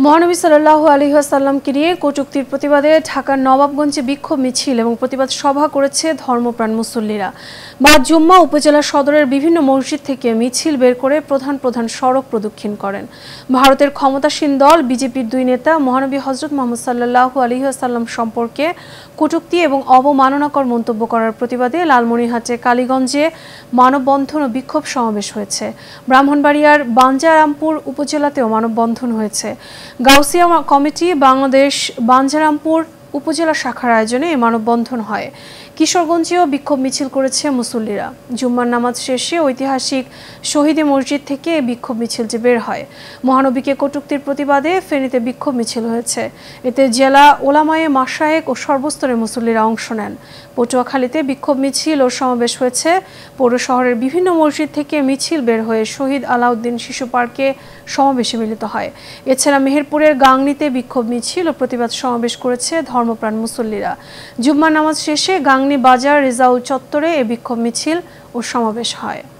महानबी सल्लल्लाहु आलैहि वसल्लम के लिए कटुक्तिर प्रतिबादे ढाका नवाबगंजे विक्षोभ मिছিল और प्रतिबाद सभा कরেছে धर्मप्राण मुसल्लिरा। बाद जुम्मा उपजेला सदरेर विभिन्न मस्जिद থেকে মিছিল বের করে প্রধান প্রধান সড়ক প্রদক্ষিণ করেন। ভারতের ক্ষমতাসীন দল বিজেপির দুই নেতা মহানবী হযরত মুহাম্মদ সাল্লাল্লাহু আলাইহি ওয়াসাল্লাম সম্পর্কে কটুক্তি এবং অবমাননাকর মন্তব্য করার প্রতিবাদে লালমনিরহাটে কালীগঞ্জে মানববন্ধন ও বিক্ষোভ সমাবেশ হয়েছে। ব্রাহ্মণবাড়িয়ার বাঞ্জারামপুর উপজেলাতেও মানববন্ধন হয়েছে। गाउसिया कमिटी बांग्लादेश बांजारामपुर उपजेला शाखार आयोजने मानवबंधन है। किशोरगंजे विक्षोभ मिছিল করেছে মুসল্লিরা। जुम्मार नामाज शेषे ऐतिहासिक शहीदी मस्जिद থেকে विक्षोभ मिছিল যে বের হয়। মহানবীকে কটুক্তির প্রতিবাদে ফেনীতে বিক্ষোভ মিছিল হয়েছে। এতে জেলা ওলামায়ে মাশায়েখ ও সর্বস্তরের মুসল্লিরা অংশ নেন। পটুয়াখালীতে বিক্ষোভ মিছিল ও সমাবেশ হয়েছে। পৌর শহরের বিভিন্ন মসজিদ থেকে মিছিল বের হয়ে শহীদ আলাউদ্দিন শিশু পার্কে সমাবেশে মিলিত হয়। এছাড়া মেহেরপুরের গাংনীতে বিক্ষোভ মিছিল ও প্রতিবাদ সমাবেশ করেছে ধর্মপ্রাণ মুসল্লিরা। जुम्मार नामाज शेषे गांगनी बाजार रिजाउल चत्वरे ए विक्षोभ मिছিল और समावेश হয়।